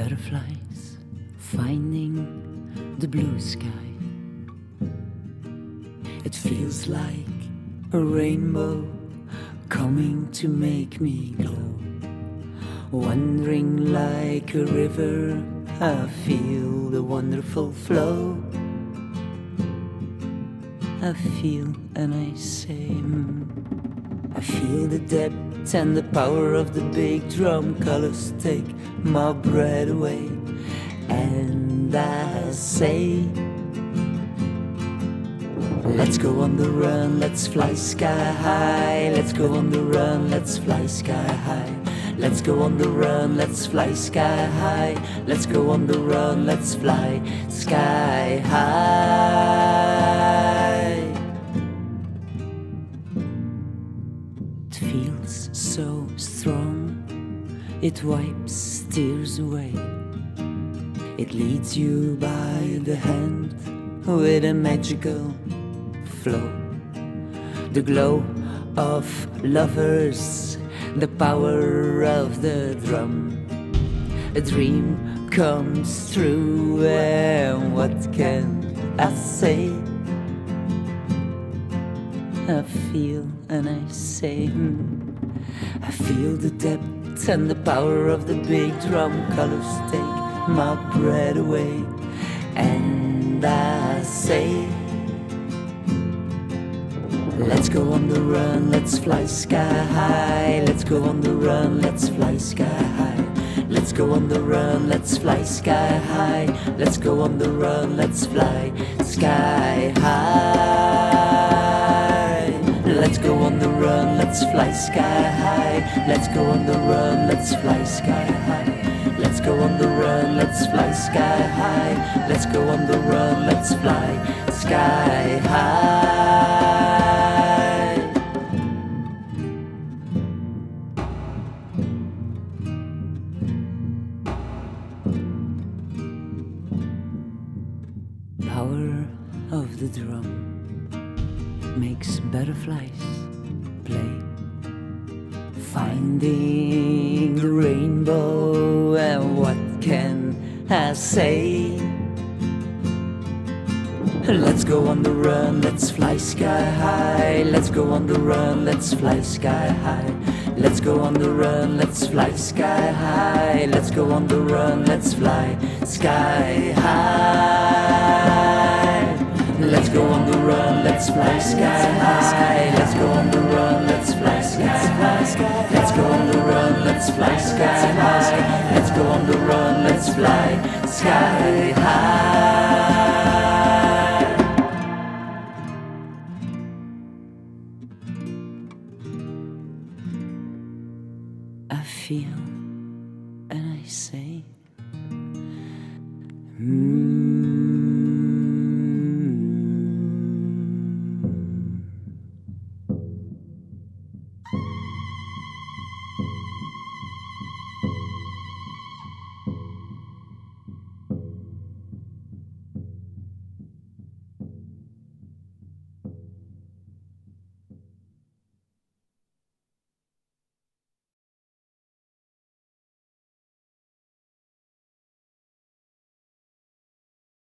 butterflies finding the blue sky. It feels like a rainbow coming to make me glow. Wandering like a river, I feel the wonderful flow. I feel and I say, I feel the depth and the power of the big drum. Colors take my breath away. And I say, let's go on the run, let's fly sky high. Let's go on the run, let's fly sky high. Let's go on the run, let's fly sky high. Let's go on the run, let's fly sky high. Feels so strong, it wipes tears away. It leads you by the hand with a magical flow. The glow of lovers, the power of the drum. A dream comes true, and what can I say? I feel and I say, I feel the depth and the power of the big drum. Colors take my breath away. And I say, let's go on the run, let's fly sky high. Let's go on the run, let's fly sky high. Let's go on the run, let's fly sky high. Let's go on the run, let's fly sky high. Let's go on the run, let's fly sky high. Let's go on the run, let's fly sky high. Let's go on the run, let's fly sky high. Let's go on the run, let's fly sky high. Power of the drum makes butterflies play, finding the rainbow, and what can I say? Let's go on the run, let's fly sky high. Let's go on the run, let's fly sky high. Let's go on the run, let's fly sky high. Let's go on the run, let's fly sky high. Let's go on the run, let's fly sky high. Let's go on the run, let's fly sky high. Let's go on the run, let's fly sky high. Let's go on the run, let's fly sky high.